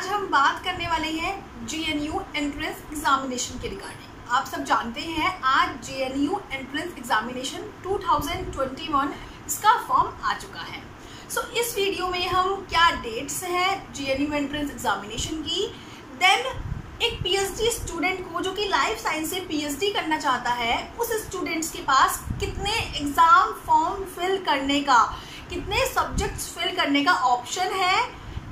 आज हम बात करने वाले हैं जेएनयू एंट्रेंस एग्जामिनेशन के रिगार्डिंग। आप सब जानते हैं आज जेएनयू एंट्रेंस एग्जामिनेशन 2021 इसका फॉर्म आ चुका है। सो इस वीडियो में हम क्या डेट्स हैं जेएनयू एंट्रेंस एग्जामिनेशन की, देन एक पीएचडी स्टूडेंट को जो कि लाइफ साइंस से पीएचडी करना चाहता है, उस स्टूडेंट्स के पास कितने एग्ज़ाम फॉर्म फिल करने का, कितने सब्जेक्ट्स फिल करने का ऑप्शन है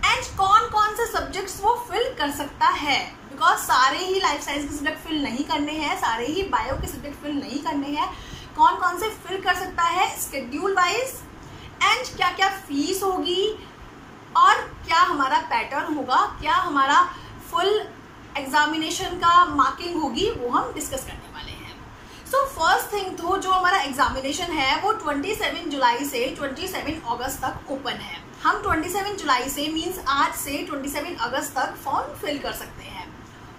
एंड कौन कौन से सब्जेक्ट्स वो फिल कर सकता है, बिकॉज सारे ही लाइफ साइंस के सब्जेक्ट फिल नहीं करने हैं, सारे ही बायो के सब्जेक्ट फिल नहीं करने हैं। कौन कौन से फिल कर सकता है स्केड्यूल वाइज एंड क्या क्या फीस होगी और क्या हमारा पैटर्न होगा, क्या हमारा फुल एग्जामिनेशन का मार्किंग होगी, वो हम डिस्कस करने वाले हैं। सो फर्स्ट थिंग तो जो हमारा एग्जामिनेशन है वो 27 जुलाई से 27 अगस्त तक ओपन है। हम 27 जुलाई से मींस आज से 27 अगस्त तक फॉर्म फिल कर सकते हैं,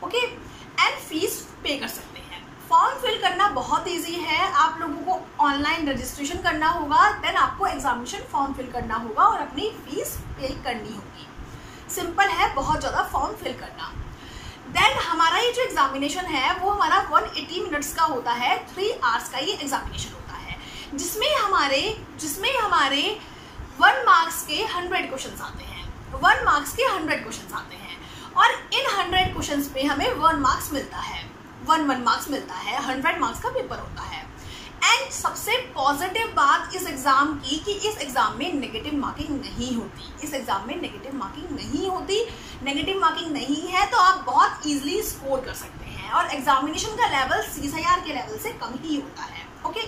ओके, एंड फीस पे कर सकते हैं। फॉर्म फिल करना बहुत ईजी है, आप लोगों को ऑनलाइन रजिस्ट्रेशन करना होगा, देन आपको एग्जामिनेशन फॉर्म फिल करना होगा और अपनी फीस पे करनी होगी। सिंपल है, बहुत ज़्यादा फॉर्म फिल करना। देन हमारा ये जो एग्जामिनेशन है वो हमारा 180 मिनट्स का होता है, 3 आवर्स का ये एग्जामिनेशन होता है, जिसमें हमारे 1 मार्क्स के 100 क्वेश्चन आते हैं। 1 मार्क्स के 100 क्वेश्चन आते हैं और इन 100 क्वेश्चन पे हमें 1 मार्क्स मिलता है, 1 मार्क्स मिलता है। 100 मार्क्स का पेपर होता है। एंड सबसे पॉजिटिव बात इस एग्ज़ाम की कि इस एग्ज़ाम में नेगेटिव मार्किंग नहीं होती, इस एग्ज़ाम में नेगेटिव मार्किंग नहीं होती। नेगेटिव मार्किंग नहीं है तो आप बहुत ईजिली स्कोर कर सकते हैं और एग्जामिनेशन का लेवल CSIR के लेवल से कम ही होता है, ओके।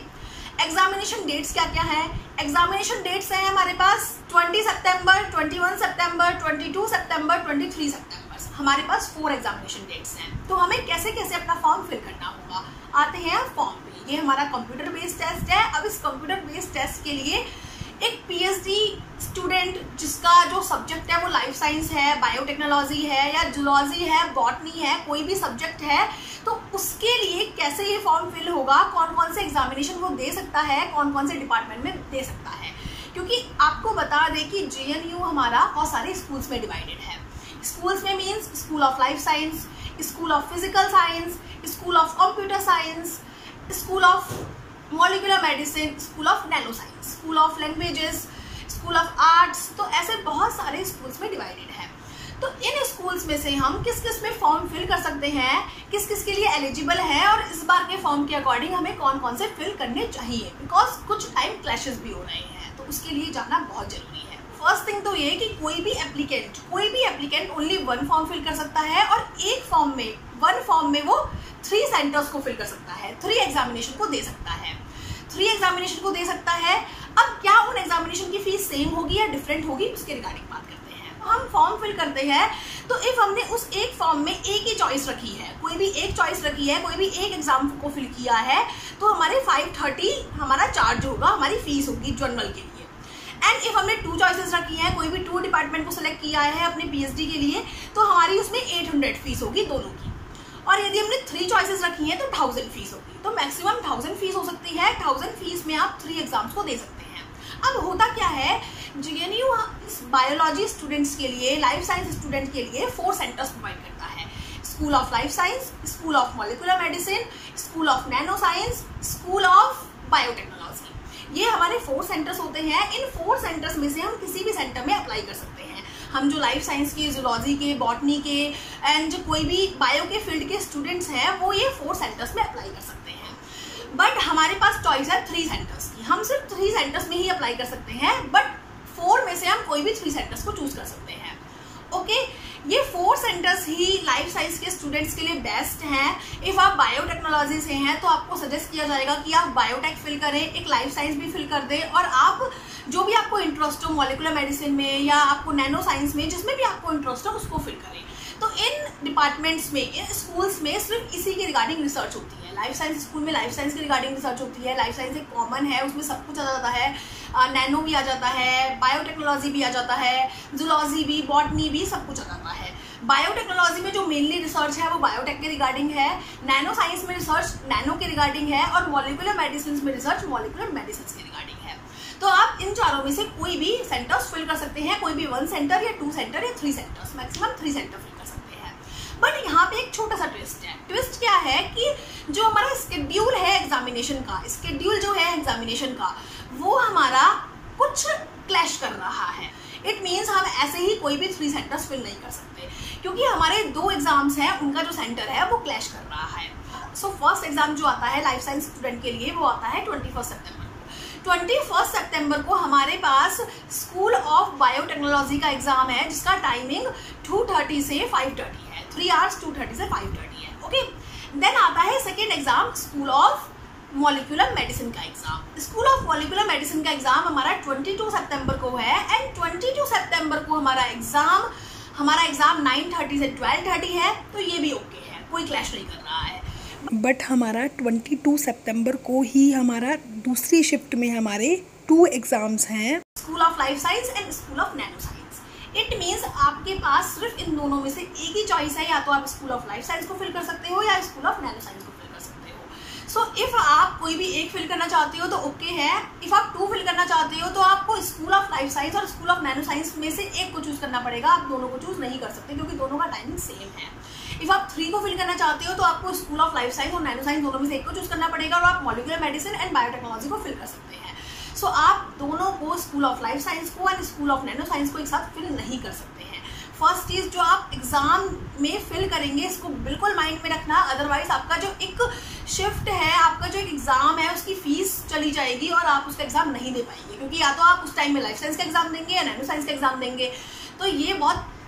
एग्जामिनेशन डेट्स क्या क्या हैं? एग्जामिनेशन डेट्स हैं हमारे पास 20 सितंबर, 21 सितंबर, 22 सितंबर, 23 सितंबर। हमारे पास 4 एग्जामिनेशन डेट्स हैं। तो हमें कैसे कैसे अपना फॉर्म फिल करना होगा, आते हैं फॉर्म पे। ये हमारा कंप्यूटर बेस्ड टेस्ट है। अब इस कंप्यूटर बेस्ड टेस्ट के लिए एक पीएचडी स्टूडेंट जिसका जो सब्जेक्ट है वो लाइफ साइंस है, बायोटेक्नोलॉजी है या जूलॉजी है, बॉटनी है, कोई भी सब्जेक्ट है, तो उसके लिए कैसे ये फॉर्म फिल होगा, कौन कौन से एग्जामिनेशन वो दे सकता है, कौन कौन से डिपार्टमेंट में दे सकता है। क्योंकि आपको बता दें कि जेएनयू हमारा बहुत सारे स्कूल्स में डिवाइडेड है। स्कूल्स में means school of life science, school of physical science, school of computer science, school of molecular medicine, school of nano science, school of languages, school of arts, तो ऐसे बहुत सारे स्कूल्स में divided है। तो इन schools में से हम किस किस में फॉर्म फिल कर सकते हैं, किस किस के लिए एलिजिबल है और इस बार के फॉर्म के अकॉर्डिंग हमें कौन कौन से फिल करने चाहिए, बिकॉज कुछ टाइम क्लैशेस भी हो रहे हैं, तो उसके लिए जानना बहुत जरूरी है। फर्स्ट थिंग तो ये कि कोई भी एप्लीकेंट ओनली 1 फॉर्म फिल कर सकता है और एक फॉर्म में 1 फॉर्म में वो 3 सेंटर्स को फिल कर सकता है, 3 एग्जामिनेशन को दे सकता है, 3 एग्जामिनेशन को दे सकता है। अब क्या उन एग्जामिनेशन की फीस सेम होगी या डिफरेंट होगी, उसके रिगार्डिंग बात करते हैं। हम फॉर्म फिल करते हैं तो इफ हमने उस एक फॉर्म में एक ही चॉइस रखी है, कोई भी एक एग्जाम को फिल किया है, तो हमारे 530 हमारा चार्ज होगा, हमारी फीस होगी जनरल के लिए। एंड इफ हमने 2 चॉइसेस रखी हैं, कोई भी 2 डिपार्टमेंट को सिलेक्ट किया है अपने पीएचडी के लिए, तो हमारी उसमें 800 फीस होगी दोनों की। और यदि हमने 3 चॉइसेस रखी हैं तो 1000 फीस होगी। तो मैक्सिमम 1000 फीस हो सकती है। 1000 फीस में आप 3 एग्जाम्स को दे सकते हैं। अब होता क्या है, जेएनयू बायोलॉजी स्टूडेंट्स के लिए, लाइफ साइंस स्टूडेंट के लिए 4 सेंटर्स प्रोवाइड करता है। School of life science, school of molecular medicine, school of nano science, school of biotechnology. ये हमारे 4 सेंटर्स होते हैं। इन 4 सेंटर्स में से हम किसी भी सेंटर में अप्लाई कर सकते हैं। हम जो लाइफ साइंस के, जूलॉजी के, बॉटनी के एंड कोई भी बायो के फील्ड के स्टूडेंट्स हैं, वो ये 4 सेंटर्स में अप्लाई कर सकते हैं। बट हमारे पास चॉइस है 3 सेंटर्स की, हम सिर्फ 3 सेंटर्स में ही अप्लाई कर सकते हैं, बट 4 में से हम कोई भी 3 सेंटर्स को चूज़ कर सकते हैं, ओके। ये 4 सेंटर्स ही लाइफ साइंस के स्टूडेंट्स के लिए बेस्ट हैं। इफ़ आप बायोटेक्नोलॉजी से हैं तो आपको सजेस्ट किया जाएगा कि आप बायोटेक फिल करें, एक लाइफ साइंस भी फिल कर दें, और आप जो भी आपको इंटरेस्ट हो मॉलिकुलर मेडिसिन में या आपको नैनो साइंस में, जिसमें भी आपको इंटरेस्ट हो, उसको फिल करें। तो इन डिपार्टमेंट्स में, इन स्कूल्स में सिर्फ इसी के रिगार्डिंग रिसर्च होती है। लाइफ साइंस स्कूल में लाइफ साइंस के रिगार्डिंग रिसर्च होती है। लाइफ साइंस एक कॉमन है, उसमें सब कुछ आ जाता है, नैनो भी आ जाता है, बायोटेक्नोलॉजी भी आ जाता है, जूलॉजी भी, बॉटनी भी, सब कुछ आ जाता है। बायोटेक्नोलॉजी में जो मेनली रिसर्च है वो बायोटेक के रिगार्डिंग है, नैनो साइंस में रिसर्च नैनो के रिगार्डिंग है, और मॉलिकुलर मेडिसिन में रिसर्च मॉलिकुलर मेडिसिन के रिगार्डिंग है। तो आप इन चारों में से कोई भी सेंटर्स फिल कर सकते हैं, कोई भी 1 सेंटर या 2 सेंटर या 3 सेंटर्स, मैक्सिमम 3 सेंटर फिल कर सकते हैं। बट यहाँ पे एक छोटा सा ट्विस्ट है। ट्विस्ट क्या है कि जो हमारा स्केड्यूल है एग्जामिनेशन का, स्केड्यूल जो है एग्जामिनेशन का, वो हमारा कुछ क्लैश कर रहा है। इट मीन्स हम ऐसे ही कोई भी 3 सेंटर्स फिल नहीं कर सकते, क्योंकि हमारे 2 एग्ज़ाम्स हैं, उनका जो सेंटर है वो क्लैश कर रहा है। सो फर्स्ट एग्ज़ाम जो आता है लाइफ साइंस स्टूडेंट के लिए, वो आता है 21 सितंबर को। 21 सितंबर को हमारे पास स्कूल ऑफ बायोटेक्नोलॉजी का एग्ज़ाम है, जिसका टाइमिंग 2:30 से 5:30 है, 3 आवर्स 2:30 से 5:30 है। ओके, देन आता है second exam, school of molecular medicine का exam. School of molecular medicine का एग्ज़ाम हमारा 22 सितंबर को है, एंड 22 सितंबर को हमारा एग्ज़ाम 9:30 से 12:30 है। तो ये भी ओके है, कोई क्लैश नहीं कर रहा है। बट हमारा 22 सितंबर को ही हमारा दूसरी शिफ्ट में हमारे 2 एग्ज़ाम्स हैं, school of life science and school of nano science. It means आपके पास सिर्फ इन दोनों में से एक ही चॉइस है, या तो आप स्कूल ऑफ लाइफ साइंस को फिल कर सकते हो या स्कूल ऑफ नैनो साइंस को। सो इफ़ आप कोई भी एक फिल करना चाहते हो तो ओके है। इफ़ आप 2 फिल करना चाहते हो तो आपको स्कूल ऑफ लाइफ साइंस और स्कूल ऑफ नैनो साइंस में से एक को चूज़ करना पड़ेगा, आप दोनों को चूज़ नहीं कर सकते क्योंकि दोनों का टाइमिंग सेम है। इफ़ आप 3 को फिल करना चाहते हो तो आपको स्कूल ऑफ लाइफ साइंस और नैनो साइंस दोनों में से एक को चूज़ करना पड़ेगा, और आप मॉलिक्यूलर मेडिसिन एंड बायोटेक्नोलॉजी को फिल कर सकते हैं। सो आप दोनों को, स्कूल ऑफ लाइफ साइंस को and school of nano science को, एक साथ फिल नहीं कर सकते हैं। फर्स्ट चीज़ जो आप एग्ज़ाम में फिल करेंगे इसको बिल्कुल माइंड में रखना, अदरवाइज़ आपका जो एक शिफ्ट है, आपका जो एक एग्ज़ाम है, उसकी फ़ीस चली जाएगी और आप उसका एग्ज़ाम नहीं दे पाएंगे, क्योंकि या तो आप उस टाइम में लाइफ साइंस का एग्ज़ाम देंगे या नैनो साइंस का एग्ज़ाम देंगे। तो ये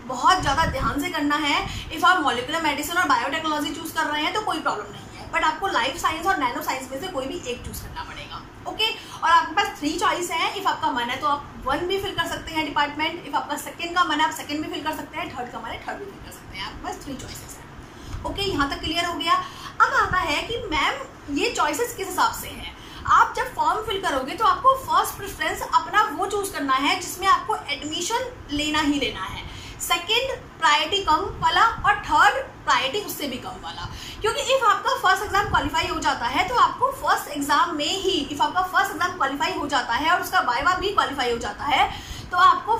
बहुत ज़्यादा ध्यान से करना है। इफ़ आप मॉलिक्यूलर मेडिसिन और बायोटेक्नोलॉजी चूज़ कर रहे हैं तो कोई प्रॉब्लम नहीं है, बट आपको लाइफ साइंस और नैनो साइंस में से कोई भी एक चूज़ करना पड़ेगा। ओके, और आपके पास 3 चॉइस हैं। इफ़ आपका मन है तो आप 1 भी फिल कर सकते हैं डिपार्टमेंट, इफ़ आपका 2nd का मन है आप 2nd भी फिल कर सकते हैं, 3rd का मन है 3rd भी फिल कर सकते हैं। आपके पास 3 चॉइसेस हैं। ओके, यहाँ तक क्लियर हो गया। अब आता है कि मैम ये चॉइसेस किस हिसाब से हैं। आप जब फॉर्म फिल करोगे तो आपको फर्स्ट प्रेफरेंस अपना वो चूज़ करना है जिसमें आपको एडमिशन लेना ही लेना है, 2nd प्रायोरिटी कम वाला, और 3rd प्रायोरिटी उससे भी कम वाला। क्योंकि इफ़ आपका फर्स्ट एग्ज़ाम क्वालिफाई हो जाता है तो आपको फर्स्ट एग्ज़ाम में ही, इफ़ आपका फर्स्ट एग्ज़ाम क्वालिफाई हो जाता है और उसका वाइवा भी क्वालिफाई हो जाता है, तो आपको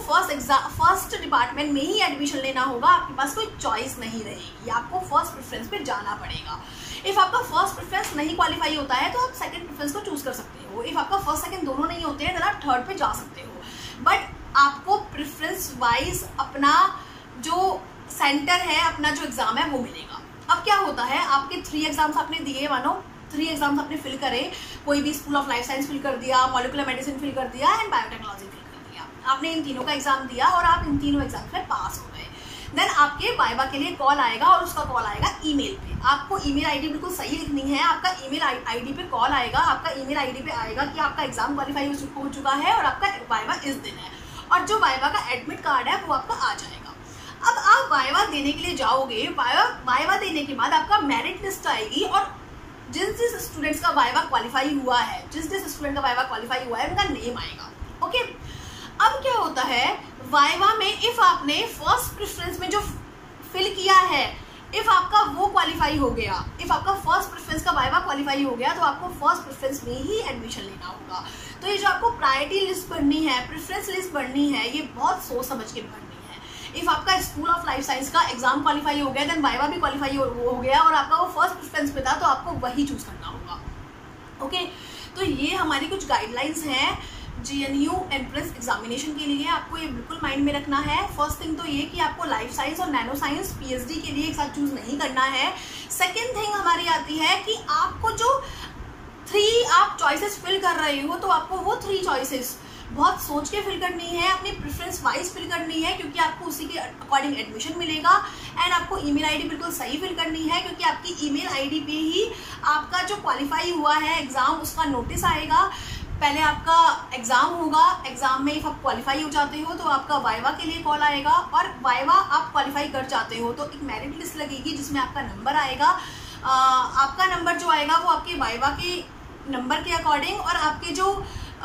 फर्स्ट डिपार्टमेंट में ही एडमिशन लेना होगा। आपके पास कोई चॉइस नहीं रहेगी, आपको फर्स्ट प्रेफरेंस पे जाना पड़ेगा। इफ़ आपका फर्स्ट प्रेफरेंस नहीं क्वालिफाई होता है तो आप 2nd प्रेफरेंस को चूज़ कर सकते हो। इफ़ आपका फर्स्ट 2nd दोनों नहीं होते हैं तो आप 3rd पे जा सकते हो। बट आपको प्रेफरेंस वाइज अपना जो सेंटर है, अपना जो एग्ज़ाम है वो मिलेगा। अब क्या होता है, आपके 3 एग्ज़ाम्स आपने दिए, मानो 3 एग्ज़ाम्स आपने फिल करे, कोई भी school of life science fill कर दिया, मॉलिक्यूलर मेडिसिन फिल कर दिया एंड बायोटेक्नोलॉजी फिल कर दिया। आपने इन तीनों का एग्ज़ाम दिया और आप इन तीनों एग्ज़ाम में पास हो गए। देन आपके वाइवा के लिए कॉल आएगा, और उसका कॉल आएगा ईमेल पे। आपको ईमेल आईडी बिल्कुल सही लिखनी है। आपका ईमेल आईडी पे कॉल आएगा, आपका ईमेल आईडी पे आएगा कि आपका एग्ज़ाम क्वालिफाई हो चुका है और आपका वाइवा इस दिन है, और जो वाइवा का एडमिट कार्ड है वो आपका आ जाएगा। अब आप वाइवा देने के लिए जाओगे, वाइवा देने के बाद आपका मेरिट लिस्ट आएगी, और जिस स्टूडेंट्स का वाइवा क्वालिफाई हुआ है, जिस स्टूडेंट का वाइवा क्वालिफाई हुआ है, उनका नेम आएगा। ओके, अब क्या होता है वाइवा में, इफ़ आपने फर्स्ट प्रेफरेंस में जो फिल किया है, इफ़ आपका वो क्वालिफाई हो गया, इफ़ आपका फर्स्ट प्रेफरेंस का वाइवा क्वालिफाई हो गया, तो आपको फर्स्ट प्रेफरेंस में ही एडमिशन लेना होगा। तो ये जो आपको प्रायोरिटी लिस्ट भरनी है, प्रेफरेंस लिस्ट भरनी है, ये बहुत सोच समझ के भरनी है। इफ़ आपका स्कूल ऑफ लाइफ साइंस का एग्ज़ाम क्वालिफाई हो गया, दैन वाइवा भी क्वालिफाई हो गया, और आपका वो फर्स्ट प्रेफरेंस में था, तो आपको वही चूज़ करना होगा। ओके, तो ये हमारी कुछ गाइडलाइंस हैं JNU एंट्रेंस एग्जामिनेशन के लिए। आपको ये बिल्कुल माइंड में रखना है। फर्स्ट थिंग तो ये कि आपको लाइफ साइंस और नैनो साइंस PhD के लिए एक साथ चूज़ नहीं करना है। सेकेंड थिंग हमारी आती है कि आपको जो 3 आप चॉइसेस फिल कर रहे हो, तो आपको वो 3 चॉइसेस बहुत सोच के फिल करनी है, अपनी प्रेफरेंस वाइज फिल करनी है, क्योंकि आपको उसी के अकॉर्डिंग एडमिशन मिलेगा। एंड आपको ईमेल आईडी बिल्कुल सही फिल करनी है, क्योंकि आपकी ईमेल आईडी पे ही आपका जो क्वालिफाई हुआ है एग्ज़ाम, उसका नोटिस आएगा। पहले आपका एग्ज़ाम होगा, एग्ज़ाम में इफ़ आप क्वालिफाई हो जाते हो तो आपका वाइवा के लिए कॉल आएगा, और वाइवा आप क्वालिफाई कर जाते हो तो एक मेरिट लिस्ट लगेगी जिसमें आपका नंबर आएगा। आपका नंबर जो आएगा वो आपके वाइवा के नंबर के अकॉर्डिंग, और आपके जो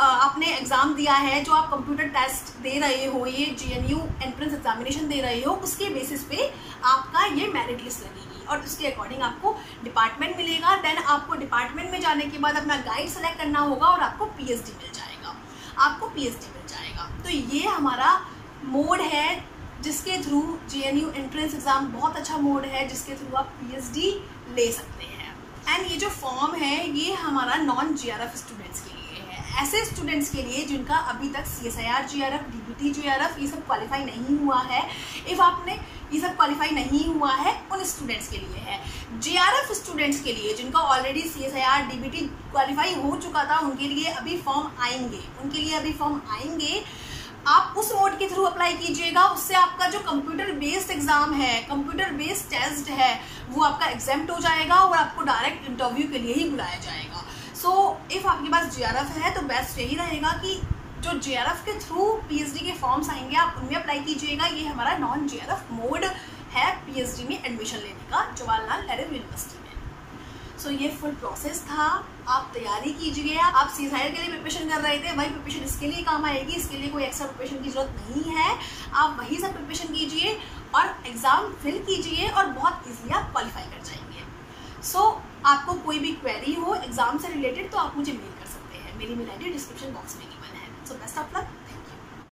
आपने एग्ज़ाम दिया है, जो आप कंप्यूटर टेस्ट दे रहे हो, ये JNU एंट्रेंस एग्जामिनेशन दे रहे हो, उसके बेसिस पे आपका ये मेरिट लिस्ट लगेगी, और उसके अकॉर्डिंग आपको डिपार्टमेंट मिलेगा। देन आपको डिपार्टमेंट में जाने के बाद अपना गाइड सेलेक्ट करना होगा और आपको PhD मिल जाएगा। आपको पीएचडी मिल जाएगा। तो ये हमारा मोड है जिसके थ्रू जेएनयू एंट्रेंस एग्ज़ाम बहुत अच्छा मोड है जिसके थ्रू आप पीएचडी ले सकते हैं। एंड ये जो फॉर्म है ये हमारा नॉन जीआरएफ स्टूडेंट्स के लिए है, ऐसे स्टूडेंट्स के लिए जिनका अभी तक सीएसआईआर जीआरएफ, डीबीटी जीआरएफ ये सब क्वालिफाई नहीं हुआ है। इफ़ आपने ये सब क्वालिफाई नहीं हुआ है उन स्टूडेंट्स के लिए है। जीआरएफ स्टूडेंट्स के लिए जिनका ऑलरेडी सीएसआईआर डीबीटी क्वालिफाई हो चुका था उनके लिए अभी फॉर्म आएंगे, आप उस मोड के थ्रू अप्लाई कीजिएगा। उससे आपका जो कंप्यूटर बेस्ड एग्जाम है, कंप्यूटर बेस्ड टेस्ट है वो आपका एग्जाम्प्ट हो जाएगा और आपको डायरेक्ट इंटरव्यू के लिए ही बुलाया जाएगा। सो इफ़ आपके पास जीआरएफ है तो बेस्ट यही रहेगा कि जो जीआरएफ के थ्रू पीएचडी के फॉर्म्स आएंगे आप उनमें अप्लाई कीजिएगा। ये हमारा नॉन जीआरएफ मोड है पीएचडी में एडमिशन लेने का जवाहरलाल नेहरू यूनिवर्सिटी में। सो ये फुल प्रोसेस था, आप तैयारी कीजिए। आप सीएसआईआर के लिए प्रिपरेशन कर रहे थे, वही प्रिपरेशन इसके लिए काम आएगी, इसके लिए कोई एक्स्ट्रा प्रिपरेशन की जरूरत नहीं है। आप वही सब प्रिपरेशन कीजिए और एग्ज़ाम फिल कीजिए और बहुत ईजिली आप क्वालिफाई कर जाएंगे। सो आपको कोई भी क्वेरी हो एग्ज़ाम से रिलेटेड तो आप मुझे मेल कर सकते हैं, मेरी mail I D description box में गिवन है। So best of luck.